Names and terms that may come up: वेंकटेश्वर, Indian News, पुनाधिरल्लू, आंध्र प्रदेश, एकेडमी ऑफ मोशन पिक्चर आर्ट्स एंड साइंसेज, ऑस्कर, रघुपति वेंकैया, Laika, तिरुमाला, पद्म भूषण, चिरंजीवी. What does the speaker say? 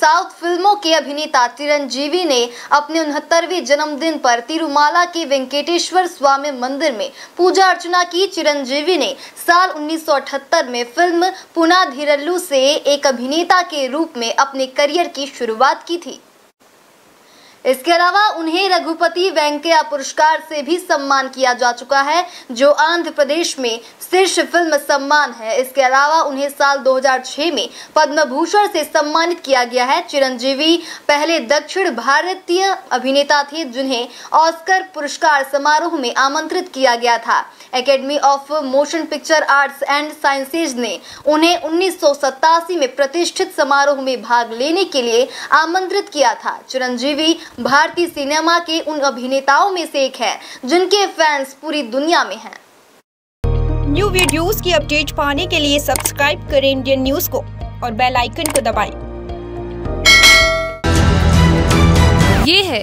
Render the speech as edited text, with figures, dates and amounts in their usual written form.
South फिल्मों के अभिनेता चिरंजीवी ने अपने 69वें जन्मदिन पर तिरुमाला के वेंकटेश्वर स्वामी मंदिर में पूजा अर्चना की। चिरंजीवी ने साल 1978 में फिल्म पुनाधिरल्लू से एक अभिनेता के रूप में अपने करियर की शुरुआत की थी। इसके अलावा उन्हें रघुपति वेंकैया पुरस्कार से भी सम्मान किया जा चुका है, जो आंध्र प्रदेश में शीर्ष फिल्म सम्मान है। इसके अलावा उन्हें साल 2006 में पद्म भूषण से सम्मानित किया गया है। चिरंजीवी पहले दक्षिण भारतीय अभिनेता थे जिन्हें ऑस्कर पुरस्कार समारोह में आमंत्रित किया गया था। एकेडमी ऑफ मोशन पिक्चर आर्ट्स एंड साइंसेज ने उन्हें 1987 में प्रतिष्ठित समारोह में भाग लेने के लिए आमंत्रित किया था। चिरंजीवी भारतीय सिनेमा के उन अभिनेताओं में से एक है जिनके फैंस पूरी दुनिया में हैं। न्यू वीडियोस की अपडेट पाने के लिए सब्सक्राइब करें इंडियन न्यूज को और बेल आइकन को दबाएं। ये है